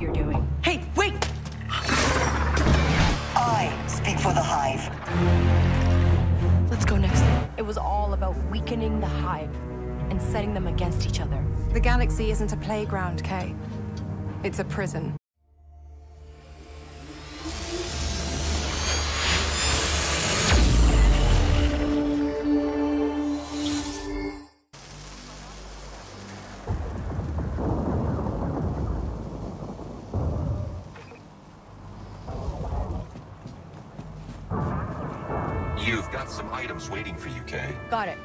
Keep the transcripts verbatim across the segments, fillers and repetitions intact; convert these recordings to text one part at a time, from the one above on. you're doing. Hey, wait! I speak for the Hive. Let's go next. It was all about weakening the Hive and setting them against each other. The galaxy isn't a playground, Kay. It's a prison. You've got some items waiting for you, Kay. Got it.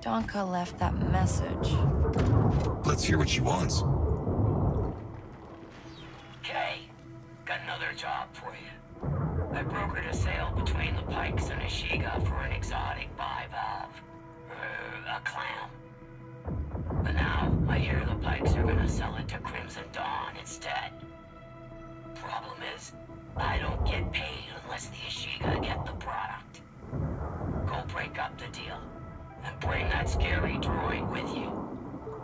Dunka left that message. Let's hear what she wants. Kay, got another job for you. I brokered a sale between the Pikes and Ashiga for an exotic bivalve. Uh, a clam. But now, I hear the Pikes are gonna sell it to Crimson Dawn instead. Problem is, I don't get paid unless the Ashiga get the product. Go break up the deal. And bring that scary droid with you.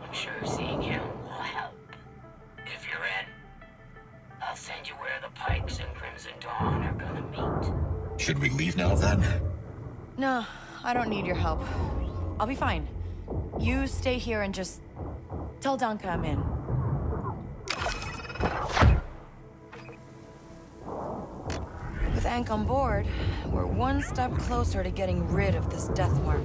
I'm sure seeing him will help. If you're in, I'll send you where the Pikes and Crimson Dawn are gonna meet. Should we leave now then? No, I don't need your help. I'll be fine. You stay here and just tell Duncan I'm in. With Ank on board, we're one step closer to getting rid of this death mark.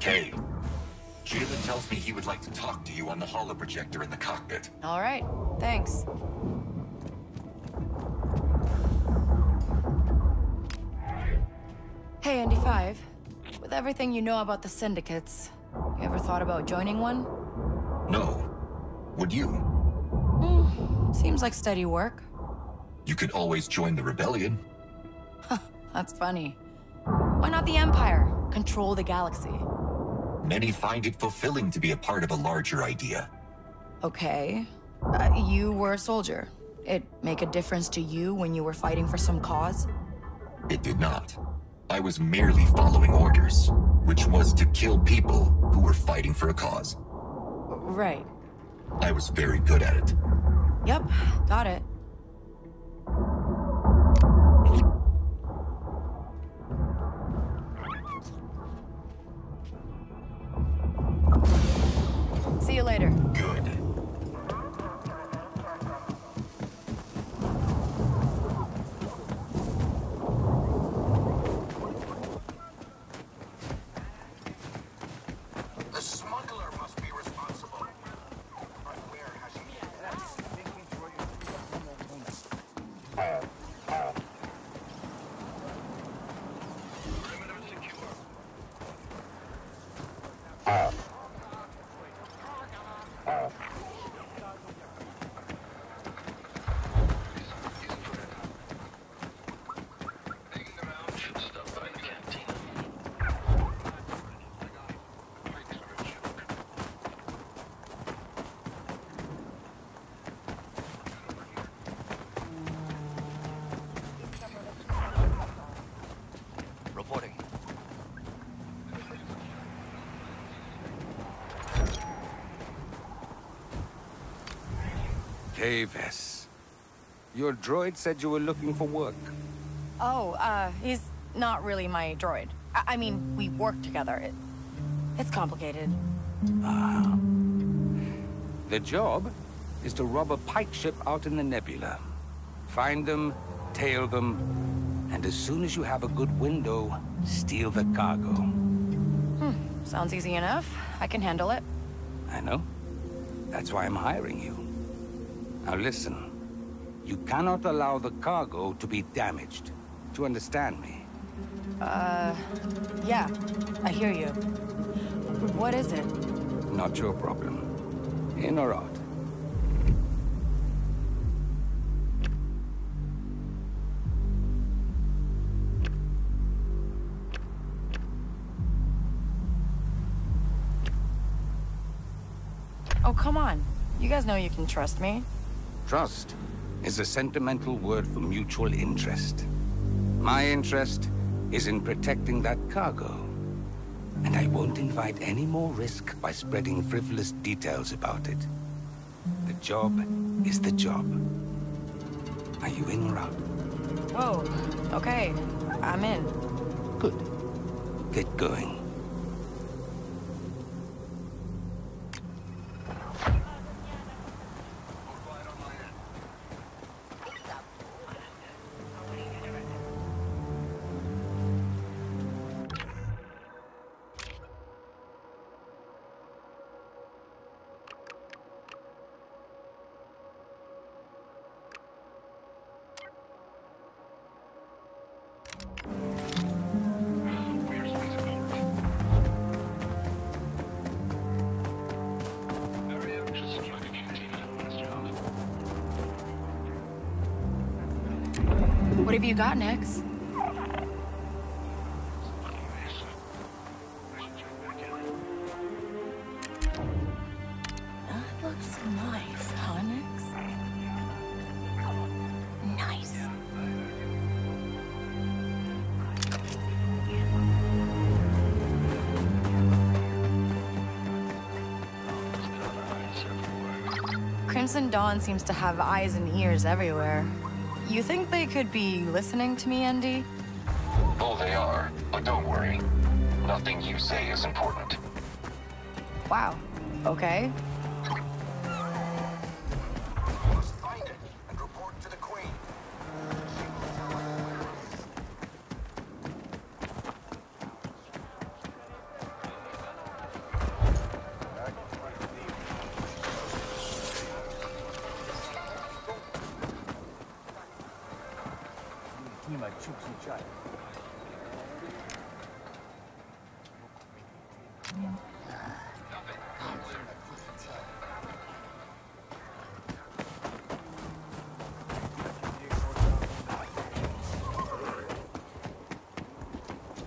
Kay, Jalen tells me he would like to talk to you on the holoprojector in the cockpit. All right, thanks. Hey, Andy five. With everything you know about the syndicates, you ever thought about joining one? No. Would you? Mm, seems like steady work. You could always join the rebellion. That's funny. Why not the Empire? Control the galaxy. Many find it fulfilling to be a part of a larger idea. Okay. Uh, you were a soldier. It make a difference to you when you were fighting for some cause? It did not. I was merely following orders, which was to kill people who were fighting for a cause. Right. I was very good at it. Yep, got it. See you later. Good. Kay Vess, your droid said you were looking for work. Oh, uh, he's not really my droid. I, I mean, we work together. It, it's complicated. Ah. The job is to rob a Pike ship out in the nebula. Find them, tail them, and as soon as you have a good window, steal the cargo. Hmm, sounds easy enough. I can handle it. I know. That's why I'm hiring you. Now listen, you cannot allow the cargo to be damaged. Do you understand me? Uh, yeah, I hear you. What is it? Not your problem. In or out? Oh, come on. You guys know you can trust me. Trust is a sentimental word for mutual interest. My interest is in protecting that cargo. And I won't invite any more risk by spreading frivolous details about it. The job is the job. Are you in or out? Whoa, okay. I'm in. Good. Get going. What have you got next? That looks nice, huh, Nix? Nice. Crimson Dawn seems to have eyes and ears everywhere. You think they could be listening to me, Andy? Oh, they are, but don't worry. Nothing you say is important. Wow. Okay. seem like chooks and chai.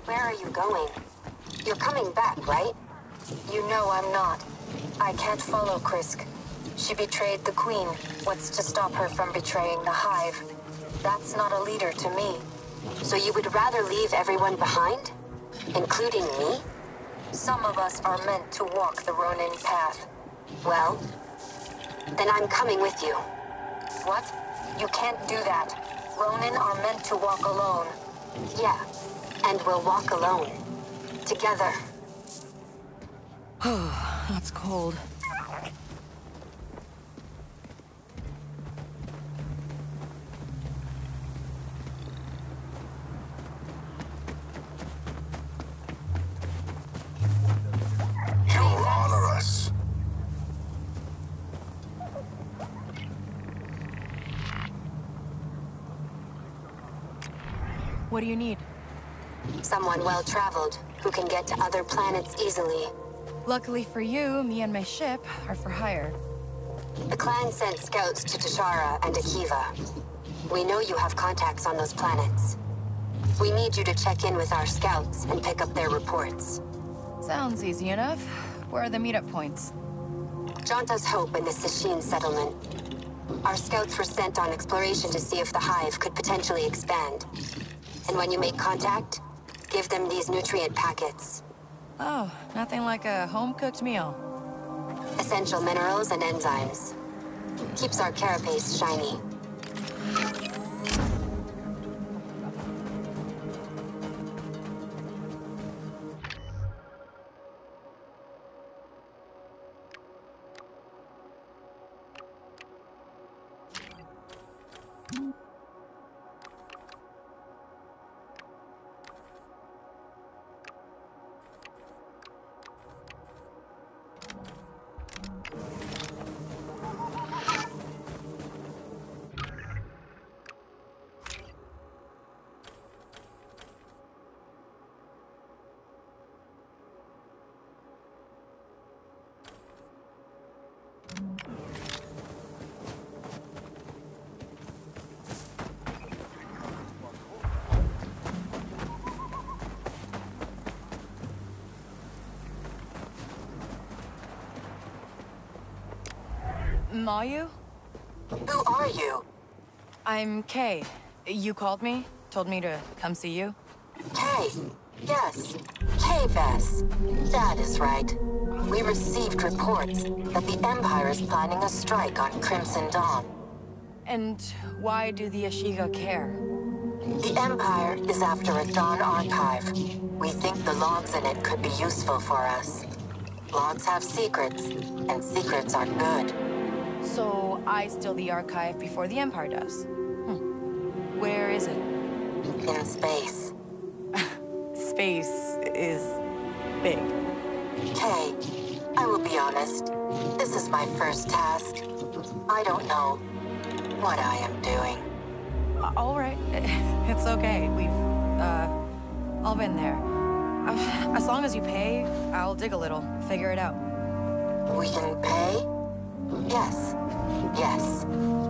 Where are you going? You're coming back, right? You know I'm not. I can't follow Krisk. She betrayed the Queen. What's to stop her from betraying the Hive? That's not a leader to me. So you would rather leave everyone behind? Including me? Some of us are meant to walk the Ronin path. Well, then I'm coming with you. What? You can't do that. Ronin are meant to walk alone. Yeah, and we'll walk alone. Together. That's cold. What do you need? Someone well-traveled, who can get to other planets easily. Luckily for you, me and my ship are for hire. The clan sent scouts to Tshara and Akiva. We know you have contacts on those planets. We need you to check in with our scouts and pick up their reports. Sounds easy enough. Where are the meetup points? Jaunta's Hope and the Sashin settlement. Our scouts were sent on exploration to see if the Hive could potentially expand. And when you make contact, give them these nutrient packets. Oh, nothing like a home-cooked meal. Essential minerals and enzymes. Keeps our carapace shiny. Mayu? Who are you? I'm Kay. You called me, told me to come see you. Kay? Yes. Kay Vess. That is right. We received reports that the Empire is planning a strike on Crimson Dawn. And why do the Ashiga care? The Empire is after a Dawn Archive. We think the logs in it could be useful for us. Logs have secrets, and secrets are good. So, I steal the archive before the Empire does. Hmm. Where is it? In space. Space is big. Kay, I will be honest. This is my first task. I don't know what I am doing. All right. It's okay. We've, uh, all been there. As long as you pay, I'll dig a little, figure it out. We can pay? Yes. Yes.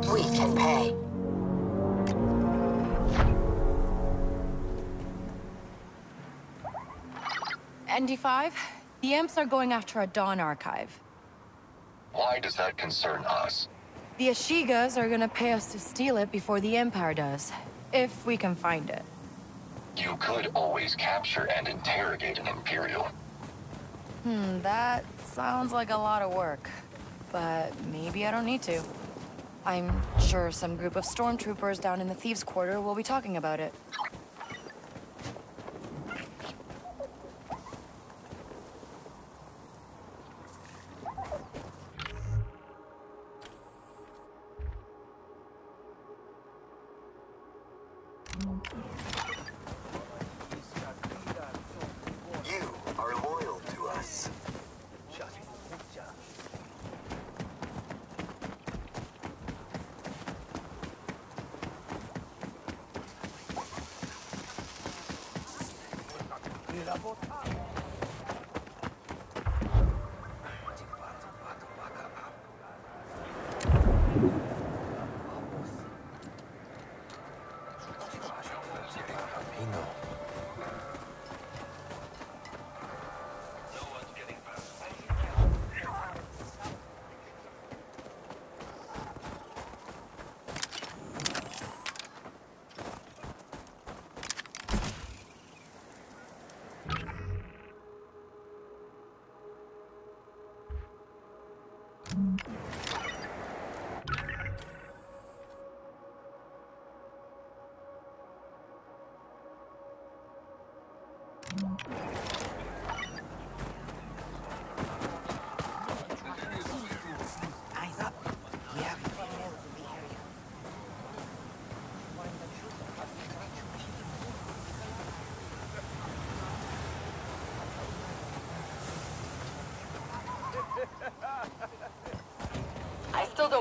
We can pay. N D five, the imps are going after a Dawn Archive. Why does that concern us? The Ashigas are gonna pay us to steal it before the Empire does, if we can find it. You could always capture and interrogate an Imperial. Hmm, that sounds like a lot of work. But maybe I don't need to. I'm sure some group of stormtroopers down in the Thieves' Quarter will be talking about it.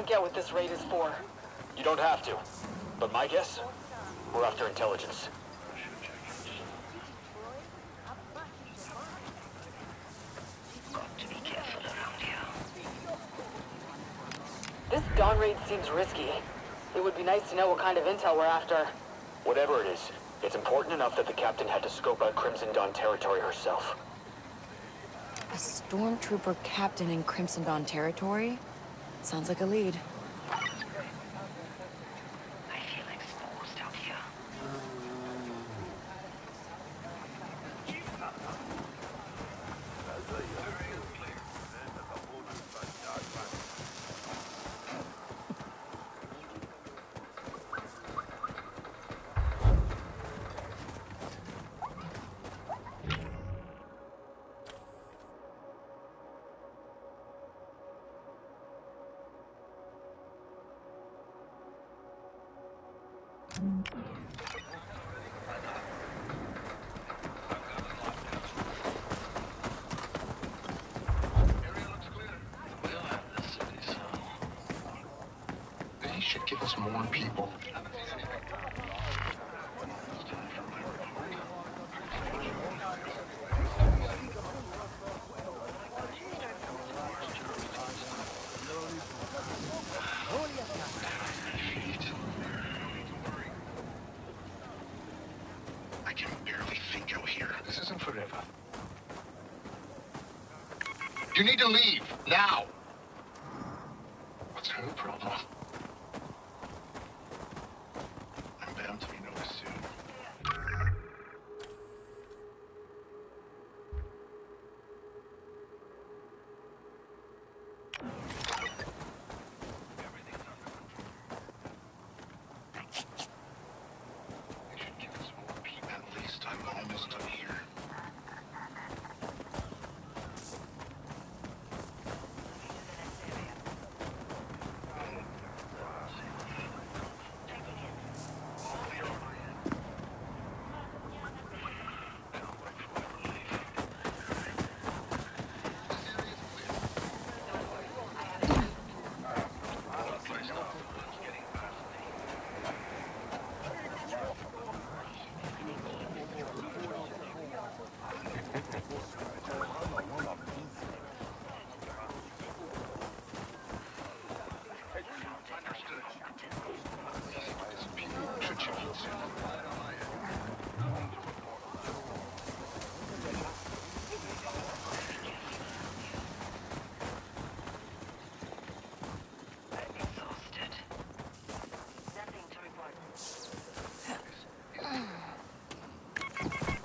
don't get what this raid is for. You don't have to. But my guess? We're after intelligence. Got to be careful around here. This Dawn raid seems risky. It would be nice to know what kind of intel we're after. Whatever it is, it's important enough that the captain had to scope out Crimson Dawn territory herself. A stormtrooper captain in Crimson Dawn territory? Sounds like a lead. I feel exposed out here. More people. I can barely think out here. This isn't forever. You need to leave now. What's her problem?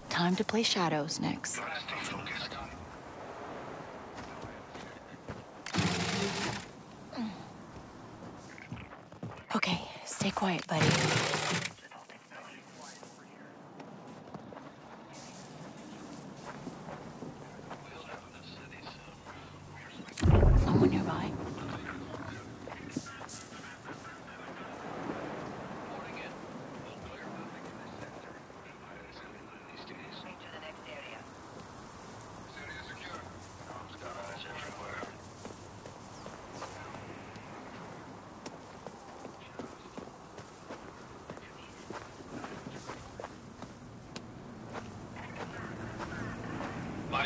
Time to play shadows next. Okay, stay quiet, buddy. Someone nearby.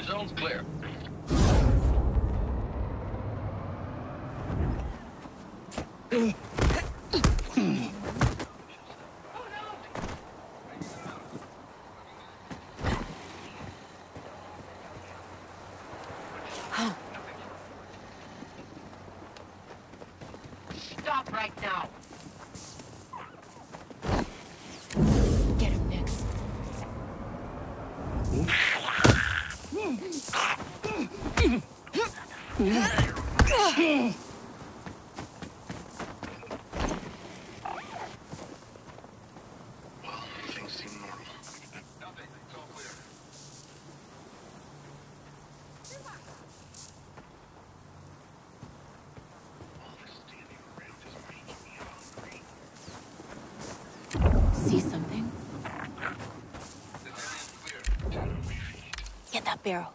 Zone's clear. Stop right now. Get him next. Ugh! Barrel.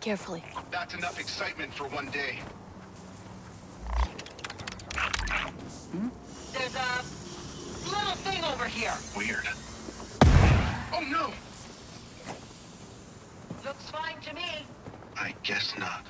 Carefully. That's enough excitement for one day. Hmm? There's a little thing over here. Weird. Oh no! Looks fine to me. I guess not.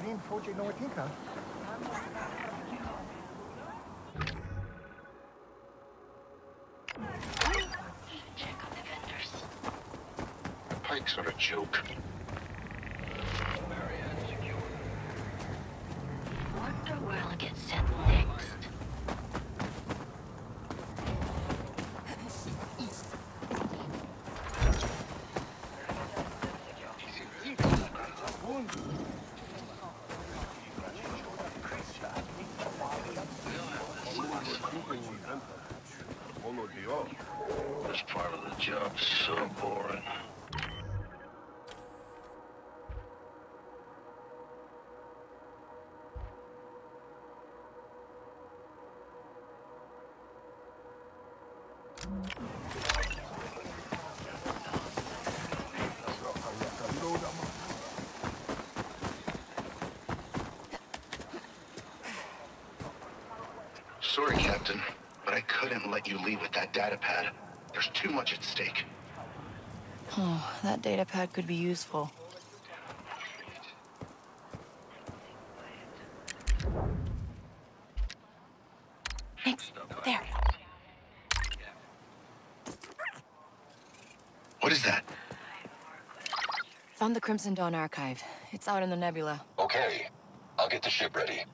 Green fortune no tinka. Check on the vendors. The Pikes are a joke. Wonder where'll it get sent next. This part of the job's so boring. Sorry, Captain. But I couldn't let you leave with that datapad. There's too much at stake. Oh, that datapad could be useful. Thanks. There. What is that? Found the Crimson Dawn Archive. It's out in the nebula. Okay. I'll get the ship ready.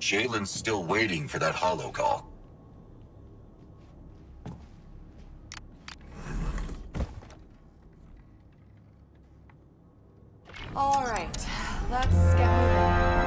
Jalen's still waiting for that holo call. All right, let's get moving.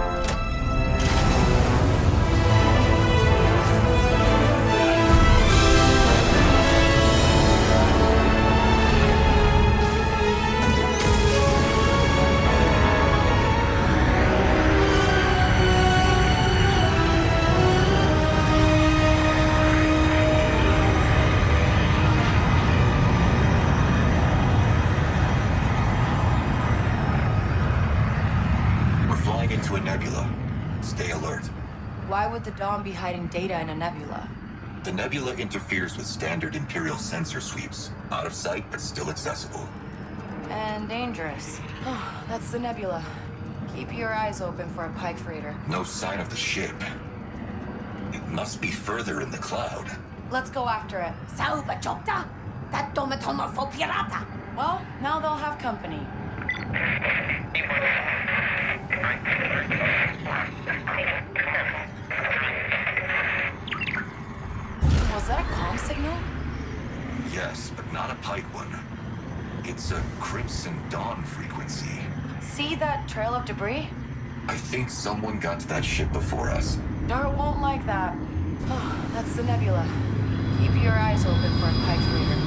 nebula. Stay alert. Why would the Dawn be hiding data in a nebula? The nebula interferes with standard Imperial sensor sweeps. Out of sight, but still accessible. And dangerous. Oh, that's the nebula. Keep your eyes open for a Pike freighter. No sign of the ship. It must be further in the cloud. Let's go after it. Sauba chokta! That domatoma fo pirata! Well, now they'll have company. Was that a comm signal? Yes, but not a Pike one. It's a Crimson Dawn frequency. See that trail of debris? I think someone got to that ship before us. Dart won't like that. Oh, that's the nebula. Keep your eyes open for a Pike freighter.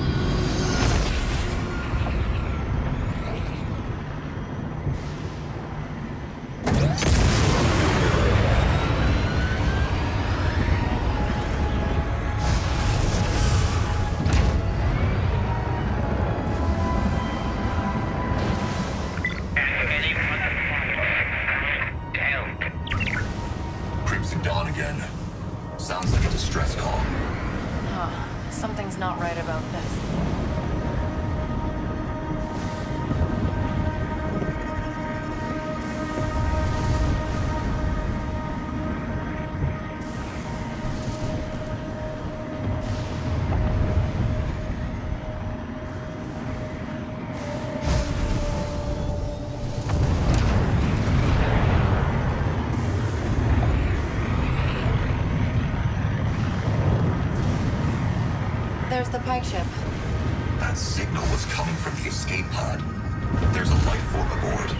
The Pike ship. That signal was coming from the escape pod. There's a life form aboard.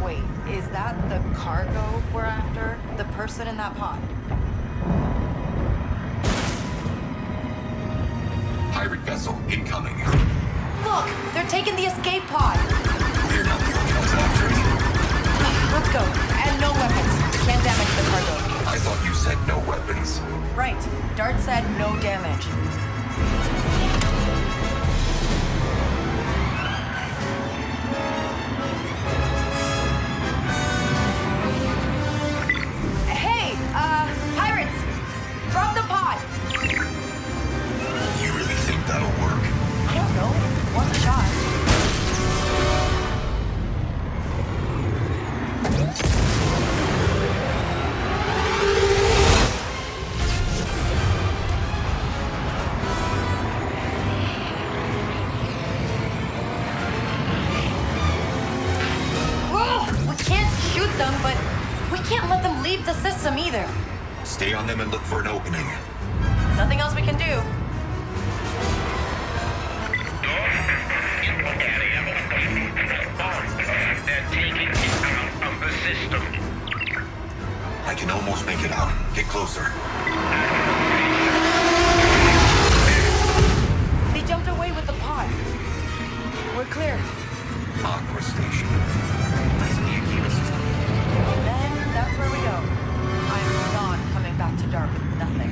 Wait, is that the cargo we're after? The person in that pod? Pirate vessel incoming. Look, they're taking the escape pod. We're not the only ones after it. Let's go. And no weapons. Can't damage the cargo. I thought you said no weapons. Right. Dart said no damage. Hey, uh, pirates! Drop the pod! You really think that'll work? I don't know. One shot. Either. Stay on them and look for an opening. Nothing else we can do. They're taking it out of the system. I can almost make it out. Get closer. They jumped away with the pod. We're clear. Aqua station. I see Akiva system. And then that's where we go. I'm not coming back to Dark with nothing.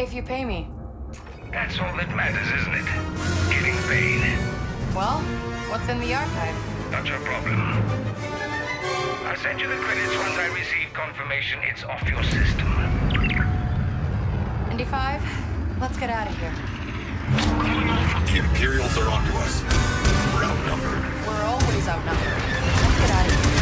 If you pay me. That's all that matters, isn't it? Getting paid. Well, what's in the archive? Not your problem. I'll send you the credits once I receive confirmation it's off your system. N D five, let's get out of here. The Imperials are onto us. We're outnumbered. We're always outnumbered. Let's get out of here.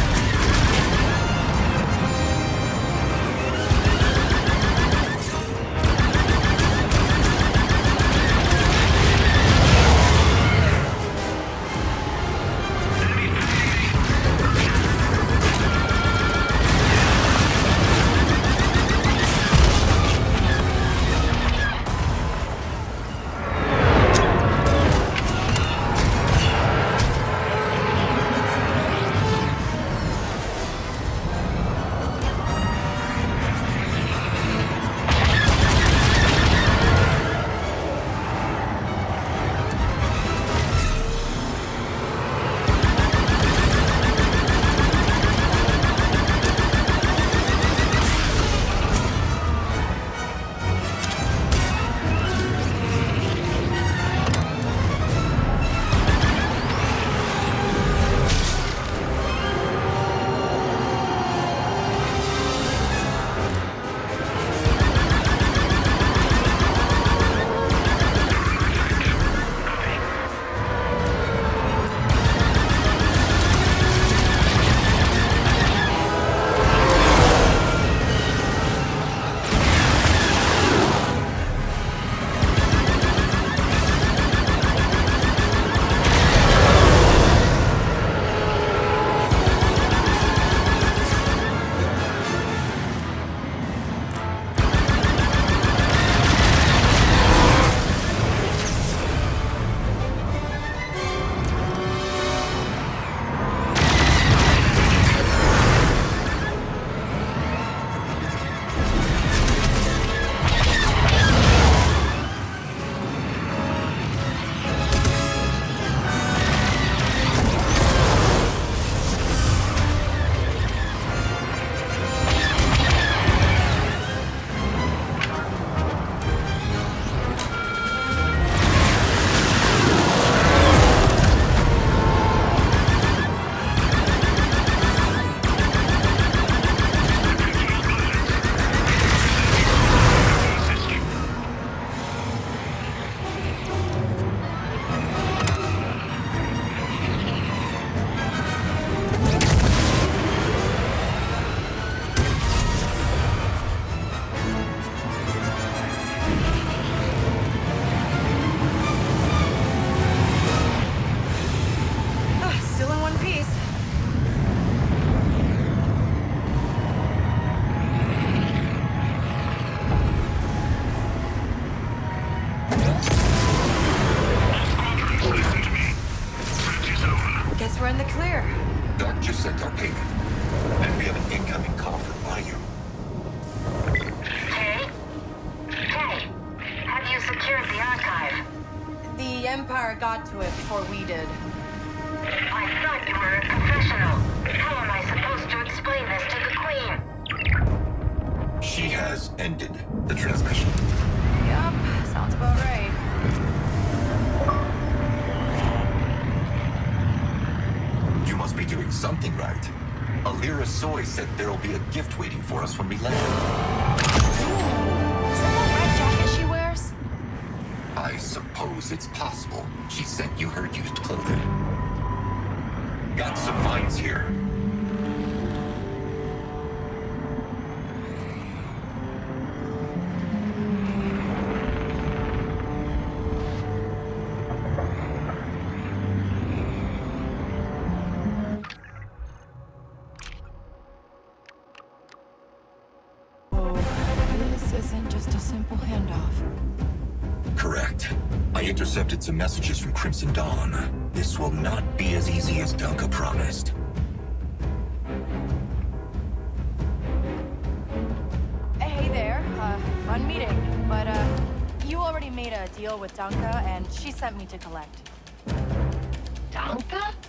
Tshara got to it before we did. I thought you were a professional. How am I supposed to explain this to the Queen? She has ended the transmission. Yup, sounds about right. You must be doing something right. Alira Soy said there'll be a gift waiting for us when we land. Is that that red jacket she wears? I suppose it's possible. She sent you her used clothing. Got some mines here. Intercepted some messages from Crimson Dawn. This will not be as easy as Dunka promised. Hey there, uh, fun meeting. But uh, you already made a deal with Dunka, and she sent me to collect. Dunka?